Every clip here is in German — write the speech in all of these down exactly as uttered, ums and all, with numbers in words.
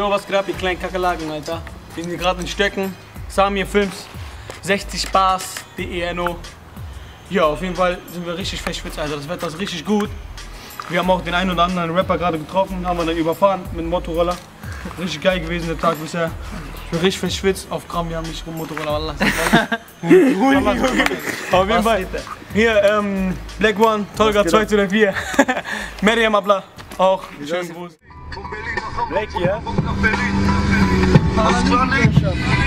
Jo, was geht ab, ihr kleinen Kakerlaken, Alter? Wir sind hier gerade in Stöcken. Samir Films, sechzig Bars.de. Ja, auf jeden Fall sind wir richtig verschwitzt, Alter. Das Wetter ist richtig gut. Wir haben auch den einen oder anderen Rapper gerade getroffen, haben wir dann überfahren mit dem Motorroller. Richtig geil gewesen der Tag bisher. Ich bin richtig verschwitzt. Auf Gramm, wir haben nicht rum Motorroller, Wallah. Auf jeden Fall. Hier, ähm, Black One, Tolga zwei vier, Meriam Abla, auch. Schönen Gruß. Blackie, ja? Alles klar,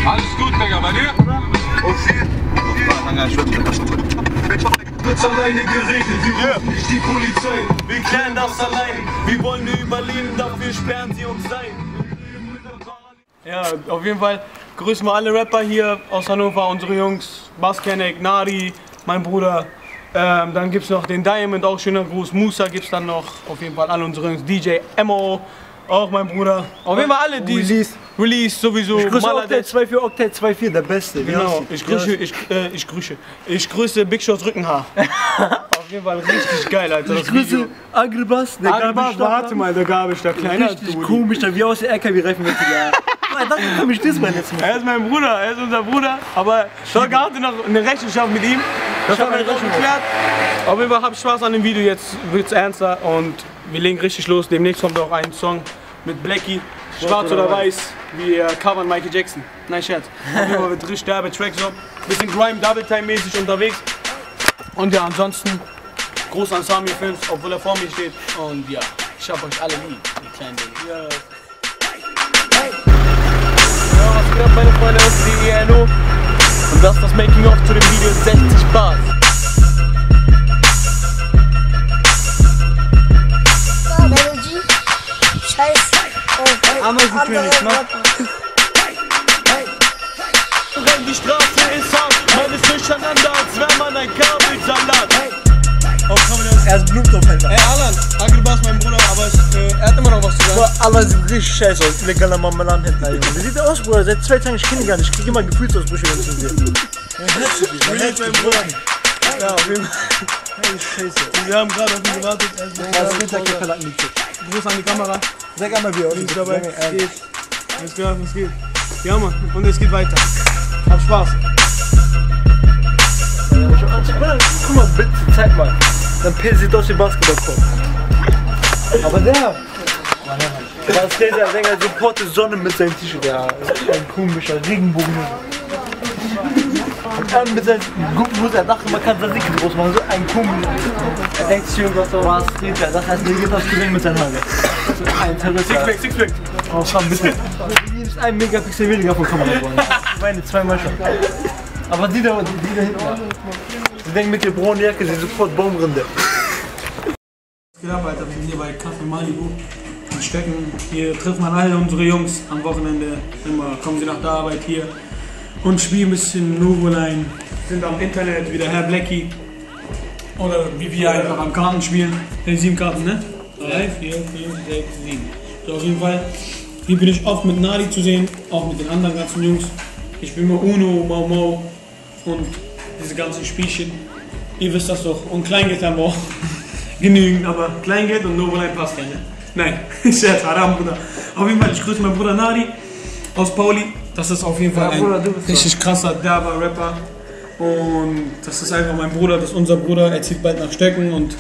alles gut, Digga, bei dir? Wird's alleine geregelt, wir rufen nicht die Polizei. Wir klären das allein, wir wollen überleben, dafür sperren sie uns ein. Ja, auf jeden Fall grüßen wir alle Rapper hier aus Hannover, unsere Jungs, Bas Kenek, Nadi, mein Bruder. Ähm, dann gibt's noch den Diamond, auch schöner Gruß, Musa gibt's dann noch. Auf jeden Fall alle unsere Jungs, D J Emo, auch mein Bruder. Auf jeden Fall alle die Release. Release sowieso. Ich grüße Octet zwei vier, Octet zwei vier, der Beste. Genau, ich grüße, ich, äh, ich grüße. Ich grüße Big Shots Rückenhaar. Auf jeden Fall richtig geil, Alter. Ich grüße Agribas, der Agribas, warte mal, der Gabisch, der Kleine. Richtig komisch, wie aus der L K W-Reifen mit dir. Das kann mich das mal jetzt machen. Er ist mein Bruder, er ist unser Bruder. Aber Tolga hatte noch eine Rechenschaft mit ihm. Das haben wir geklärt. Auf jeden Fall habt Spaß an dem Video, jetzt wird's ernster und wir legen richtig los. Demnächst kommt auch ein Song mit Blackie, Schwarz oder Weiß, wie äh, covern Michael Jackson. Nein, Scherz. Wir mit richtig derbe Tracks so, bisschen Grime, Double Time mäßig unterwegs. Und ja, ansonsten groß an Samir Films, obwohl er vor mir steht. Und ja, ich hab euch alle lieb, die kleinen Dinge. Ja, ja, was geht ab, meine Freunde, das ist die E N O. Und das ist das Making-of zu dem Video sechzig Bars. Ameisenkönig, ne? Renn die Straße ist hart, man ist durcheinander, als wäre man ein Kabelsalat. Oh, komm, er ist Blumentopf, Alter. Ey, Alan, Agribas mein Bruder, aber ich, äh, er hat immer noch was zu sagen. Boah, Alan sieht richtig scheiße aus, illegaler Marmeladenhändler, Junge. Wie sieht der aus, Bruder? Seit zwei Tagen, ich kenne ihn gar nicht. Ich kriege immer Gefühlsausbrüche, wenn ich ihn sehe. Ja, herzlich, mein Bruder. Ja, auf jeden Fall. Hey, scheiße. Wir haben gerade auf ihn gewartet. Das geht der Kipperlack-Miete. Gruß an die Kamera. Sag einmal, wie euch dabei geht. Es geht, es geht. Ja, Mann. Und es geht weiter. Hab Spaß. Guck mal, bitte, zeig mal. Dann P sieht aus wie Basketballkorb. Aber der. Das steht der Sänger, so porte Sonne mit seinem T-Shirt. Ja, ein komischer Regenbogen. Und dann mit seinem Gumpfbus, er dachte, man kann seine Dicke groß machen, so ein Kumpel. Er denkt sich irgendwas so, was geht da? Das heißt, er geht aufs Gering mit seinen Haaren. Ein Terrorist. Sixpack, Sixpack. Oh, komm, bitte. Hier ist ein Megapixel weniger von Kamera geworden. Ich meine, zweimal schon. Aber die da, die da hinten, ja. Sie denken mit der braunen Jacke, sie sofort Baumrinde. Ja, Alter, wir sind hier bei Kaffee Malibu. Wir stecken, hier trifft man alle unsere Jungs am Wochenende. Immer kommen sie nach der Arbeit hier. Und spielen ein bisschen Nuvoline, sind am Internet wie der Herr Blackie. Oder wie wir einfach am Karten spielen. Den sieben Karten, ne? drei, vier, fünf, sechs, sieben. So, auf jeden Fall. Hier bin ich oft mit Nadi zu sehen, auch mit den anderen ganzen Jungs. Ich spiele immer Uno, Mau Mau und diese ganzen Spielchen. Ihr wisst das doch. Und Kleingeld haben wir auch genügend, aber Kleingeld und Nuvoline passt ja, ne? Nein, Scherz, Haram, Bruder. Auf jeden Fall, ich grüße meinen Bruder Nadi aus Pauli. Das ist auf jeden Fall ein richtig krasser, derber Rapper und das ist einfach mein Bruder, das ist unser Bruder, er zieht bald nach Stöcken und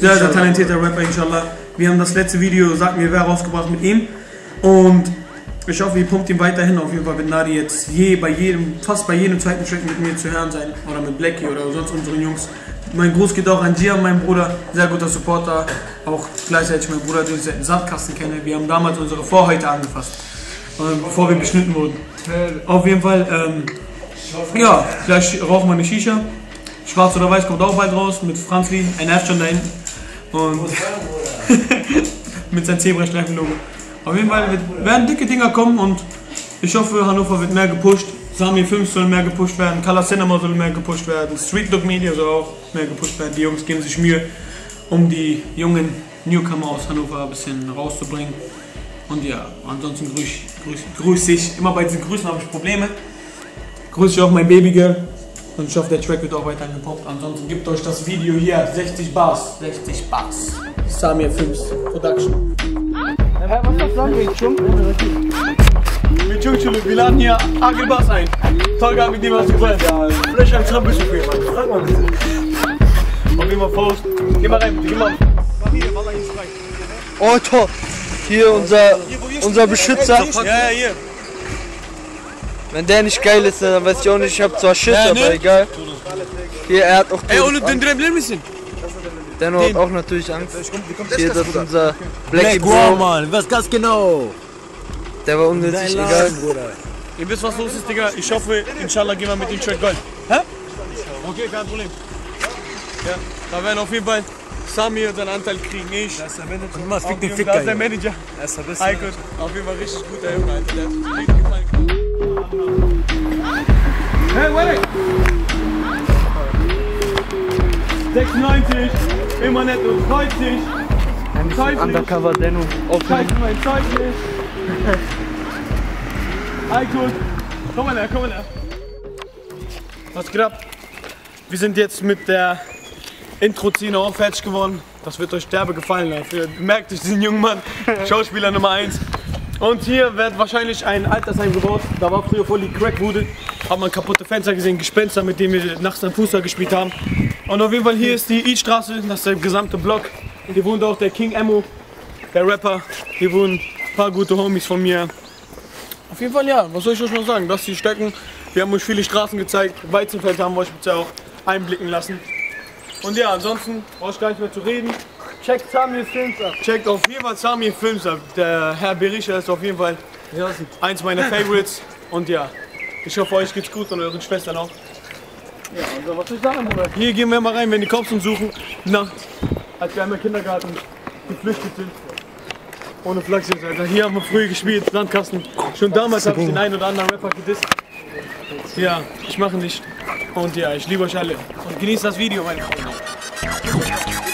sehr, sehr talentierter Rapper, inshallah. Wir haben das letzte Video, sagt mir wer, rausgebracht mit ihm und ich hoffe, ihr pumpt ihn weiterhin. Auf jeden Fall wird Nadi jetzt je bei jedem, fast bei jedem zweiten Track mit mir zu hören sein oder mit Blackie oder sonst unseren Jungs. Mein Gruß geht auch an Gia, mein Bruder, sehr guter Supporter, auch gleichzeitig mein Bruder, den ich seit dem Saftkasten kenne. Wir haben damals unsere Vorhäute angefasst. Bevor wir beschnitten wurden. Auf jeden Fall, ähm, ja, gleich rauchen wir eine Shisha. Schwarz oder Weiß kommt auch bald raus mit Franzli, ein nervt schon da hinten. Und mit seinem Zebrastreifen-Logo. Auf jeden Fall wird, werden dicke Dinger kommen und ich hoffe, Hannover wird mehr gepusht. Samir Films soll mehr gepusht werden, Color Cinema soll mehr gepusht werden, Street Look Media soll auch mehr gepusht werden. Die Jungs geben sich Mühe, um die jungen Newcomer aus Hannover ein bisschen rauszubringen. Und ja, ansonsten grüß, grüß, grüß ich. Immer bei diesen Grüßen habe ich Probleme. Grüße ich auch mein Babygirl. Und ich hoffe, der Track wird auch weiter gepoppt. Ansonsten gebt euch das Video hier. sechzig Bars. sechzig Bars. Samir Films Production. Wir laden hier Agil Bas ein. Tolga hat mit dem was gesagt. Vielleicht ein Trampel zu viel. Frag mal bitte. Mach immer Faust. Geh mal rein, bitte. Geh mal. Oh, top. Hier unser, unser Beschützer. Ja, ja, hier. Wenn der nicht geil ist, dann weiß ich auch nicht. Ich hab zwar Schiss, ja, ne? Aber egal. Hier, er hat auch. Ey, ohne den Dremel ein bisschen. Denno hat auch natürlich Angst. Hier, das ist unser Blackie. Black One, Mann. Was ganz genau? Der war unnötig, egal. Bruder. Ihr wisst, was los ist, Digga. Ich hoffe, inshallah gehen wir mit dem Track Gold. Hä? Okay, kein Problem. Ja, da werden auf jeden Fall Samir seinen Anteil kriegen. Ich. Das ist der Manager. Und was kriegt den Ficker? Das ist der Manager. Das ist der beste. Heiko, auf jeden Fall richtig guter Junge, Alter. Der hat uns richtig gefallen. Hey, wait! sechsundneunzig, immer nett und neunzig. Ein bisschen undercover, Denno. Scheiße, mein Zeugnis. Hi, gut. Komm mal her, komm mal her. Was geht ab? Wir sind jetzt mit der Intro-Szene auch fertig geworden. Das wird euch derbe gefallen. Ihr merkt euch diesen jungen Mann, Schauspieler Nummer eins. Und hier wird wahrscheinlich ein Altersheim gebaut. Da war früher voll die Crackbude. Haben wir kaputte Fenster gesehen, Gespenster, mit denen wir nachts am Fußball gespielt haben. Und auf jeden Fall hier ist die I-Straße, das ist der gesamte Block. Hier wohnt auch der King Emo, der Rapper. Hier wohnen ein paar gute Homies von mir. Auf jeden Fall ja, was soll ich euch noch sagen, das ist die Stecken. Wir haben euch viele Straßen gezeigt, Weizenfeld haben wir euch bisher auch einblicken lassen. Und ja, ansonsten brauche ich gar nicht mehr zu reden. Checkt Samir Films ab. Checkt auf jeden Fall Samir Films ab. Der Herr Berischer ist auf jeden Fall ja, eins meiner Favorites. Und ja, ich hoffe euch geht's gut und euren Schwestern auch. Ja, also was soll ich sagen, Bruder? Hier gehen wir mal rein, wenn die Cops uns suchen, nachts, als wir einmal im Kindergarten geflüchtet sind. Ohne Flachs jetzt, Alter. Hier haben wir früh gespielt, Landkasten. Schon damals habe ich den einen oder anderen Rapper gedisst. Ja, ich mache nicht. Und ja, ich liebe euch alle. Und genießt das Video, meine Freunde.